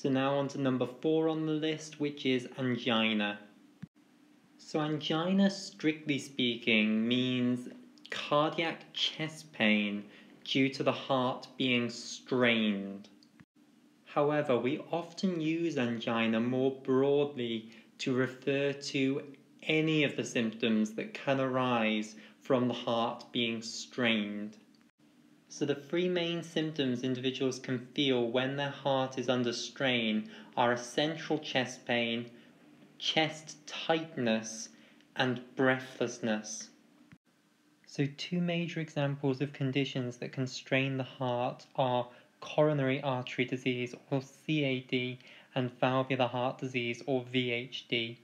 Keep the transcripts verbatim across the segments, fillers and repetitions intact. So now on to number four on the list, which is angina. So angina, strictly speaking, means cardiac chest pain due to the heart being strained. However, we often use angina more broadly to refer to any of the symptoms that can arise from the heart being strained. So the three main symptoms individuals can feel when their heart is under strain are essential chest pain, chest tightness, and breathlessness. So two major examples of conditions that can strain the heart are coronary artery disease, or C A D, and valvular heart disease, or V H D.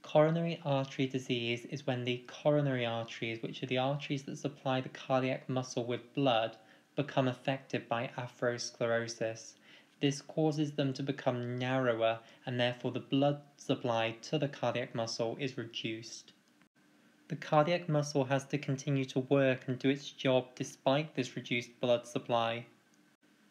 Coronary artery disease is when the coronary arteries, which are the arteries that supply the cardiac muscle with blood, become affected by atherosclerosis. This causes them to become narrower, and therefore the blood supply to the cardiac muscle is reduced. The cardiac muscle has to continue to work and do its job despite this reduced blood supply.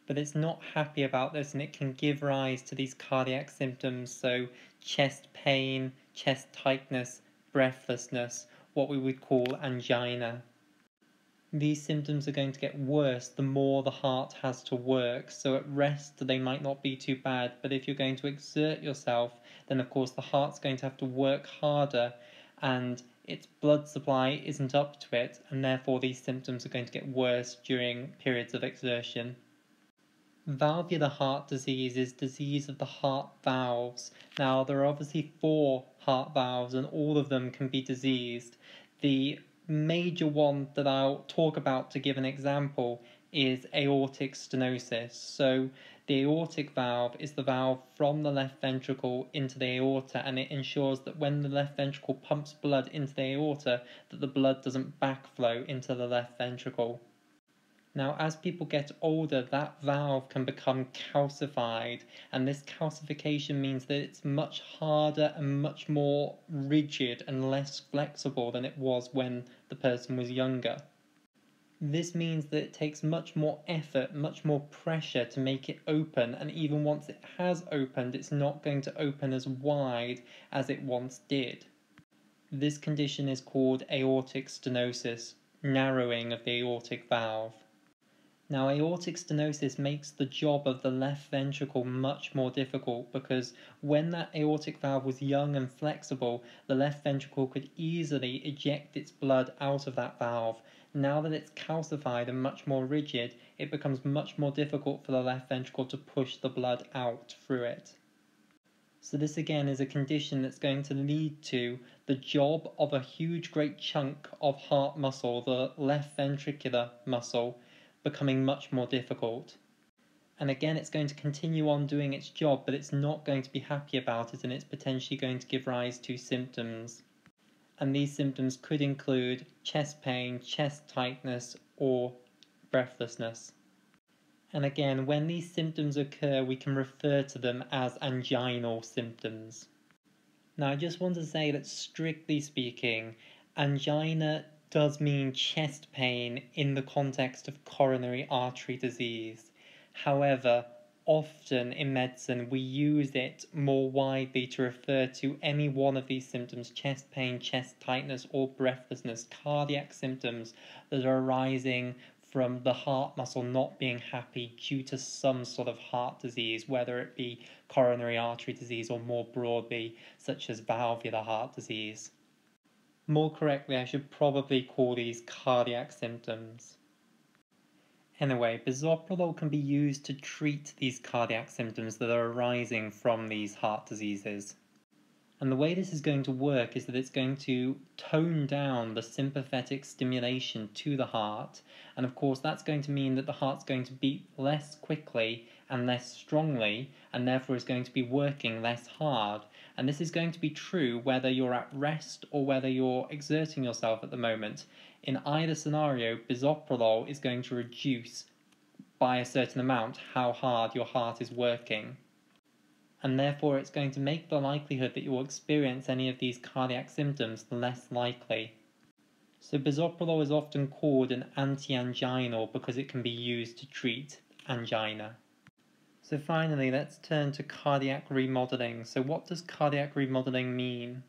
But it's not happy about this, and it can give rise to these cardiac symptoms, so chest pain, chest tightness, breathlessness, what we would call angina. These symptoms are going to get worse the more the heart has to work, so at rest they might not be too bad, but if you're going to exert yourself, then of course the heart's going to have to work harder, and its blood supply isn't up to it, and therefore these symptoms are going to get worse during periods of exertion. Valvular heart disease is disease of the heart valves. Now, there are obviously four heart valves, and all of them can be diseased. The major one that I'll talk about to give an example is aortic stenosis. So the aortic valve is the valve from the left ventricle into the aorta, and it ensures that when the left ventricle pumps blood into the aorta, that the blood doesn't backflow into the left ventricle. Now, as people get older, that valve can become calcified, and this calcification means that it's much harder and much more rigid and less flexible than it was when the person was younger. This means that it takes much more effort, much more pressure to make it open, and even once it has opened, it's not going to open as wide as it once did. This condition is called aortic stenosis, narrowing of the aortic valve. Now, aortic stenosis makes the job of the left ventricle much more difficult, because when that aortic valve was young and flexible, the left ventricle could easily eject its blood out of that valve. Now that it's calcified and much more rigid, it becomes much more difficult for the left ventricle to push the blood out through it. So this again is a condition that's going to lead to the job of a huge great chunk of heart muscle, the left ventricular muscle, becoming much more difficult. And again, it's going to continue on doing its job, but it's not going to be happy about it, and it's potentially going to give rise to symptoms. And these symptoms could include chest pain, chest tightness, or breathlessness. And again, when these symptoms occur, we can refer to them as anginal symptoms. Now, I just want to say that, strictly speaking, angina does mean chest pain in the context of coronary artery disease. However, often in medicine we use it more widely to refer to any one of these symptoms: chest pain, chest tightness, or breathlessness, cardiac symptoms that are arising from the heart muscle not being happy due to some sort of heart disease, whether it be coronary artery disease or more broadly, such as valvular heart disease. More correctly, I should probably call these cardiac symptoms. Anyway, bisoprolol can be used to treat these cardiac symptoms that are arising from these heart diseases. And the way this is going to work is that it's going to tone down the sympathetic stimulation to the heart. And of course, that's going to mean that the heart's going to beat less quickly and less strongly, and therefore is going to be working less hard. And this is going to be true whether you're at rest or whether you're exerting yourself at the moment. In either scenario, bisoprolol is going to reduce by a certain amount how hard your heart is working. And therefore it's going to make the likelihood that you will experience any of these cardiac symptoms less likely. So bisoprolol is often called an anti-anginal because it can be used to treat angina. So finally, let's turn to cardiac remodeling. So what does cardiac remodeling mean?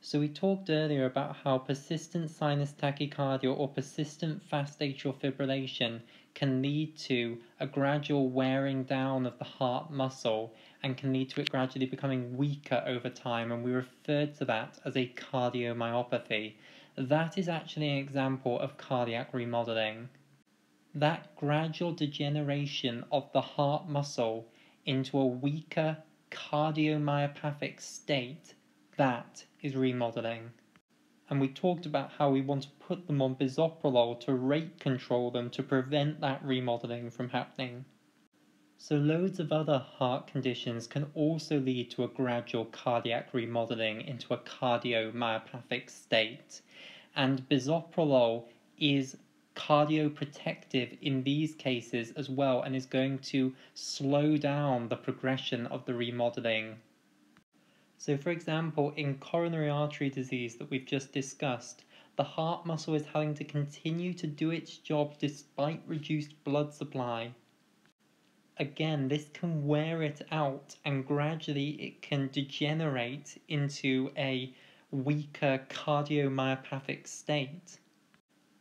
So we talked earlier about how persistent sinus tachycardia or persistent fast atrial fibrillation can lead to a gradual wearing down of the heart muscle and can lead to it gradually becoming weaker over time, and we referred to that as a cardiomyopathy. That is actually an example of cardiac remodeling. That gradual degeneration of the heart muscle into a weaker cardiomyopathic state, that is remodeling. And we talked about how we want to put them on bisoprolol to rate control them to prevent that remodeling from happening. So loads of other heart conditions can also lead to a gradual cardiac remodeling into a cardiomyopathic state. And bisoprolol is cardioprotective in these cases as well, and is going to slow down the progression of the remodeling. So for example, in coronary artery disease that we've just discussed, the heart muscle is having to continue to do its job despite reduced blood supply. Again, this can wear it out, and gradually it can degenerate into a weaker cardiomyopathic state.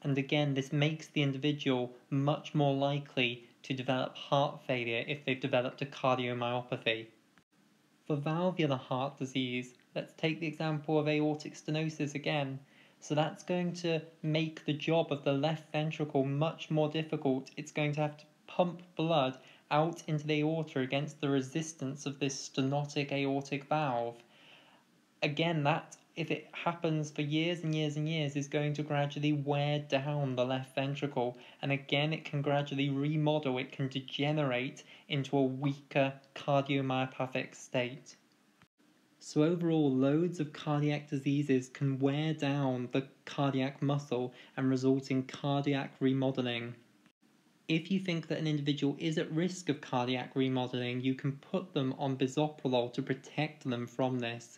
And again, this makes the individual much more likely to develop heart failure if they've developed a cardiomyopathy. For valvular heart disease, let's take the example of aortic stenosis again. So that's going to make the job of the left ventricle much more difficult. It's going to have to pump blood out into the aorta against the resistance of this stenotic aortic valve. Again, that, if it happens for years and years and years, is going to gradually wear down the left ventricle, and again it can gradually remodel, it can degenerate into a weaker cardiomyopathic state. So overall, loads of cardiac diseases can wear down the cardiac muscle and result in cardiac remodeling. If you think that an individual is at risk of cardiac remodeling, you can put them on bisoprolol to protect them from this.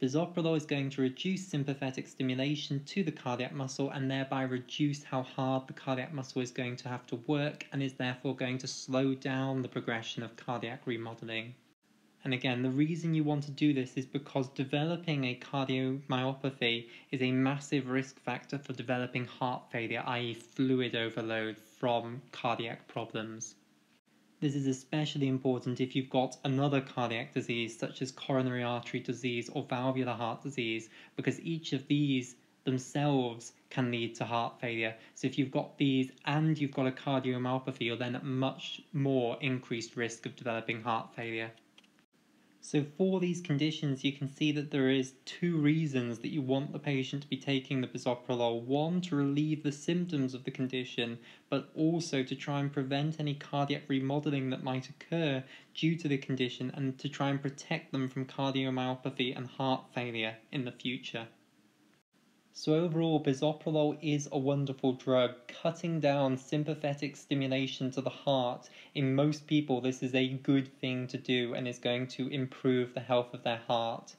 Bisoprolol is going to reduce sympathetic stimulation to the cardiac muscle and thereby reduce how hard the cardiac muscle is going to have to work, and is therefore going to slow down the progression of cardiac remodeling. And again, the reason you want to do this is because developing a cardiomyopathy is a massive risk factor for developing heart failure, that is fluid overload from cardiac problems. This is especially important if you've got another cardiac disease such as coronary artery disease or valvular heart disease, because each of these themselves can lead to heart failure. So if you've got these and you've got a cardiomyopathy, you're then at much more increased risk of developing heart failure. So for these conditions, you can see that there is two reasons that you want the patient to be taking the bisoprolol. One, to relieve the symptoms of the condition, but also to try and prevent any cardiac remodeling that might occur due to the condition, and to try and protect them from cardiomyopathy and heart failure in the future. So overall, bisoprolol is a wonderful drug, cutting down sympathetic stimulation to the heart. In most people, this is a good thing to do and is going to improve the health of their heart.